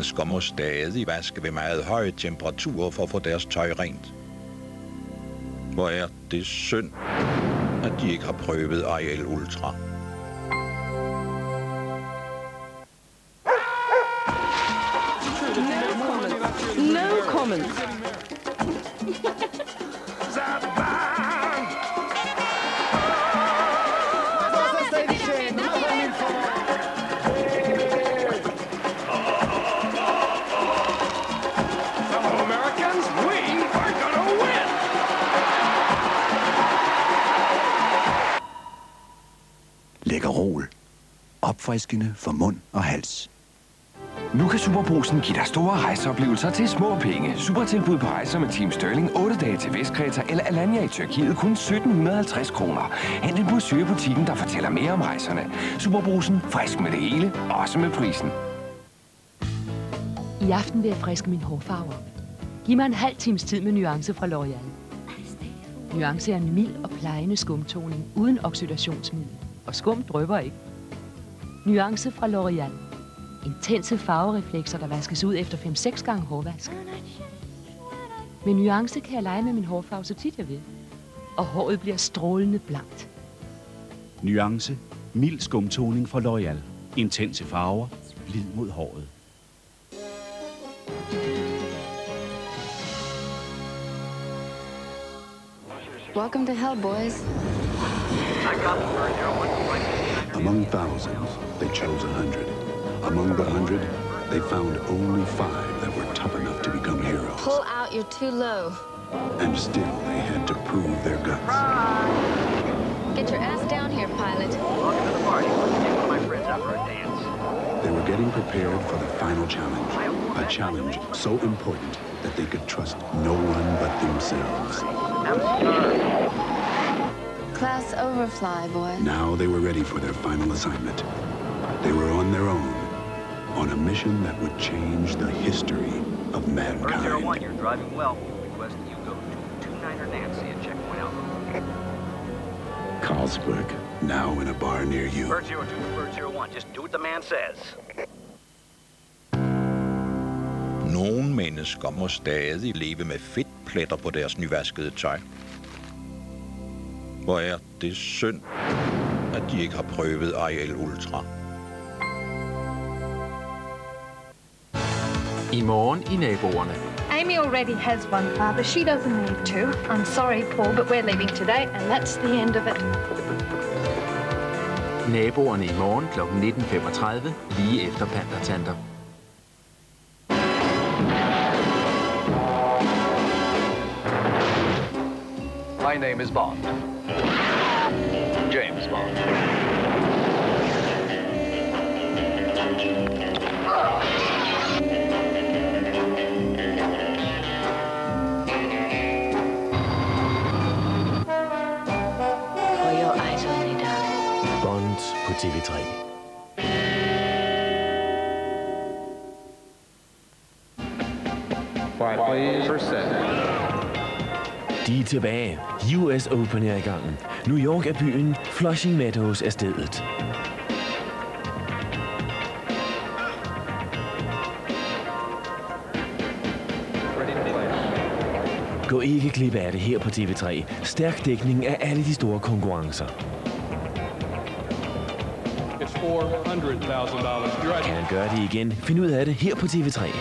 mennesker må stadig vaske ved meget høje temperaturer for at få deres tøj rent. Hvor er det synd, at de ikke har prøvet Ariel Ultra. Lækkerol. Opfriskende for mund og hals. Nu kan SuperBrugsen give dig store rejseoplevelser til små penge. Supertilbud på rejser med Team Stirling 8 dage til Vestgræta eller Alanya i Tyrkiet kun 1750 kroner. Hent en brochure i butikken, der fortæller mere om rejserne. SuperBrugsen. Frisk med det hele, også med prisen. I aften vil jeg friske min hårfarve op. Giv mig en halv times tid med Nuance fra L'Oreal. Nuance er en mild og plejende skumtoning uden oxidationsmiddel. Og skum drypper ikke. Nuance fra L'Oreal. Intense farvereflekser, der vaskes ud efter 5-6 gange hårvask. Med Nuance kan jeg lege med min hårfarve så tit jeg vil. Og håret bliver strålende blankt. Nuance. Mild skumtoning fra L'Oreal. Intense farver. Glid mod håret. Welcome to hell, boys. Among thousands, they chose 100. Among the 100, they found only 5 that were tough enough to become heroes. Pull out, you're too low. And still they had to prove their guts. Get your ass down here, pilot. Welcome to the party. Let's take one of my friends out for a dance. They were getting prepared for the final challenge. A challenge so important that they could trust no one but themselves. Class overfly, boy. Now they were ready for their final assignment. They were on their own, on a mission that would change the history of mankind. 01, you're driving well. We request that you go to 29er Nancy and check one out. Carlsberg, now in a bar near you. Bird 02 to Bird 01, just do what the man says. Nogle mennesker må stadig leve med fedtpletter på deres nyvaskede tøj. Hvor er det synd, at de ikke har prøvet Ariel Ultra. I morgen I Naboerne. Amy already has one father. She doesn't need two. I'm sorry, Paul, but we're leaving today, and that's the end of it. Naboerne I morgen kl. 19:35, lige efter Panda-tander. My name is Bond. James Bond. På TV3. De tilbage. US Open i gangen. New York byen. Flushing Meadows stedet. Gå ikke glip af det her på TV3. Stærk dækning af alle de store konkurrencer. Kan han gøre det igen? Find ud af det her på TV3.